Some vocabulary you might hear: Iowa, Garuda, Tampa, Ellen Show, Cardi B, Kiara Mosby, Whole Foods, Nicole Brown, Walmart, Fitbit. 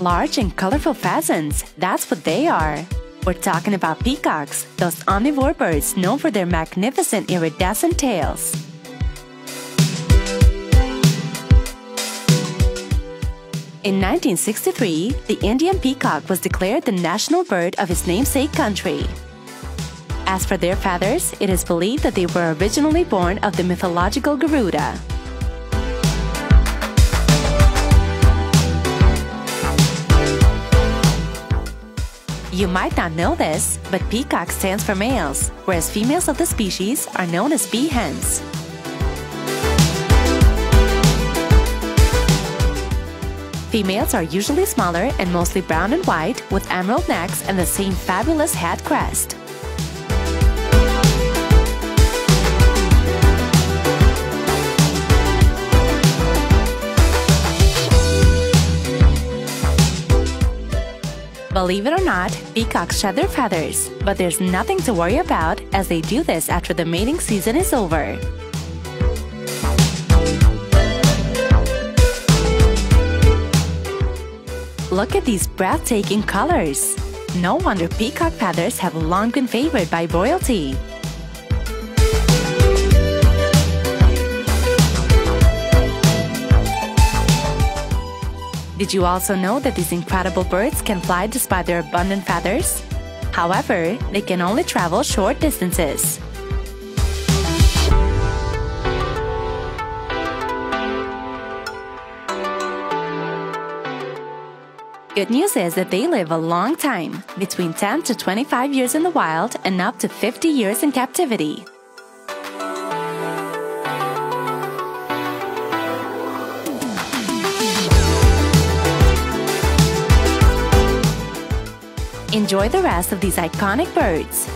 Large and colorful pheasants, that's what they are. We're talking about peacocks, those omnivore birds known for their magnificent iridescent tails. In 1963, the Indian peacock was declared the national bird of his namesake country. As for their feathers, it is believed that they were originally born of the mythological Garuda. You might not know this, but peacock stands for males, whereas females of the species are known as peahens. Females are usually smaller and mostly brown and white, with emerald necks and the same fabulous head crest. Believe it or not, peacocks shed their feathers, but there's nothing to worry about as they do this after the mating season is over. Look at these breathtaking colors! No wonder peacock feathers have long been favored by royalty. Did you also know that these incredible birds can fly despite their abundant feathers? However, they can only travel short distances. Good news is that they live a long time, between 10 to 25 years in the wild and up to 50 years in captivity. Enjoy the rest of these iconic birds.